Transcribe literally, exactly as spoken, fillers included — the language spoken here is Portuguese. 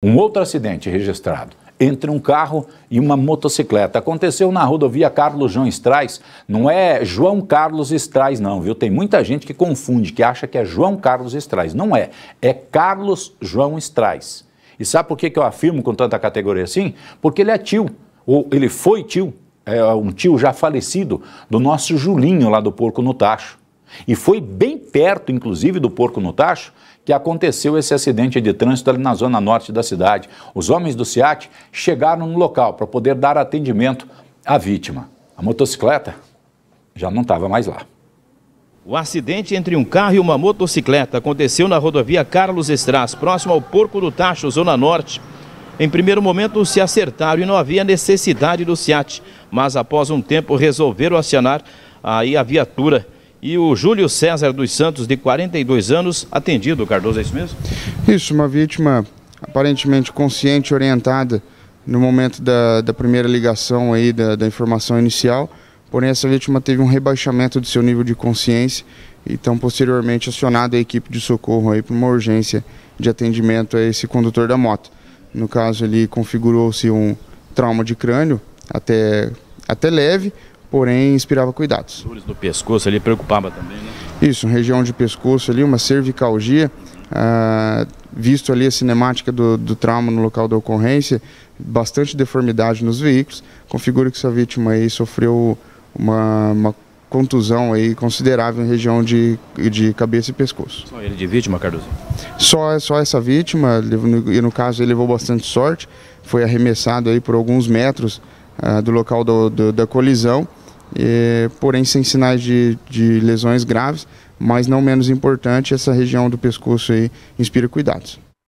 Um outro acidente registrado entre um carro e uma motocicleta aconteceu na rodovia Carlos João Strass. Não é João Carlos Strass não, viu? Tem muita gente que confunde, que acha que é João Carlos Strass. Não é, é Carlos João Strass. E sabe por que eu afirmo com tanta categoria assim? Porque ele é tio, ou ele foi tio, é um tio já falecido, do nosso Julinho lá do Porco no Tacho. E foi bem perto, inclusive, do Porco no Tacho, que aconteceu esse acidente de trânsito ali na zona norte da cidade. Os homens do SIATE chegaram no local para poder dar atendimento à vítima. A motocicleta já não estava mais lá. O acidente entre um carro e uma motocicleta aconteceu na rodovia Carlos Strass, próximo ao Porco do Tacho, zona norte. Em primeiro momento se acertaram e não havia necessidade do SIATE, mas após um tempo resolveram acionar aí a viatura. E o Júlio César dos Santos, de quarenta e dois anos, atendido, Cardoso, é isso mesmo? Isso, uma vítima aparentemente consciente, orientada no momento da, da primeira ligação aí, da, da informação inicial. Porém, essa vítima teve um rebaixamento do seu nível de consciência, então posteriormente acionada a equipe de socorro aí para uma urgência de atendimento a esse condutor da moto. No caso, ele configurou-se um trauma de crânio, até, até leve, porém inspirava cuidados. Dores no pescoço ali preocupava também, né? Isso, região de pescoço ali, uma cervicalgia, ah, visto ali a cinemática do, do trauma no local da ocorrência, bastante deformidade nos veículos, configura que essa vítima aí sofreu uma, uma contusão aí considerável em região de, de cabeça e pescoço. Só ele de vítima, Cardoso? Só, só essa vítima, e no caso ele levou bastante sorte, foi arremessado aí por alguns metros ah, do local do, do, da colisão, É, porém sem sinais de, de lesões graves, mas não menos importante, essa região do pescoço aí inspira cuidados.